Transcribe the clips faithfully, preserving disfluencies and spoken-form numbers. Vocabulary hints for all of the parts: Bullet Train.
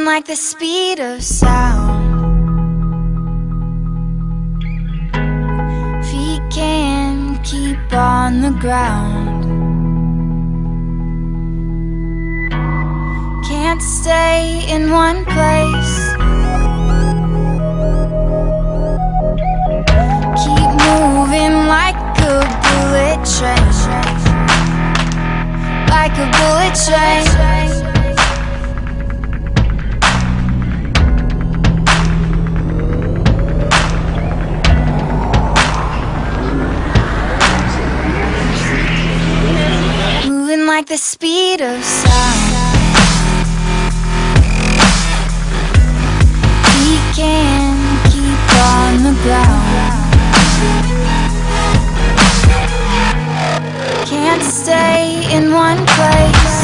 moving like the speed of sound. Feet can't keep on the ground. Can't stay in one place. Keep moving like a bullet train. Like a bullet train. Like the speed of sound, we can keep on the ground. Can't stay in one place.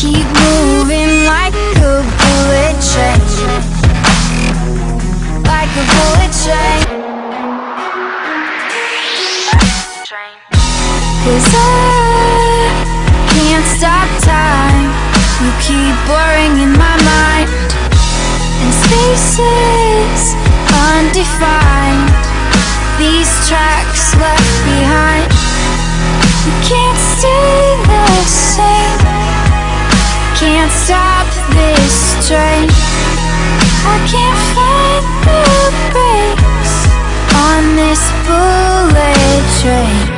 Keep moving like a bullet train. Like a bullet train. 'Cause I can't stop time. You keep boring in my mind. And spaces undefined, these tracks left behind. You can't stay the same. Can't stop this train. I can't find the brakes on this bullet train.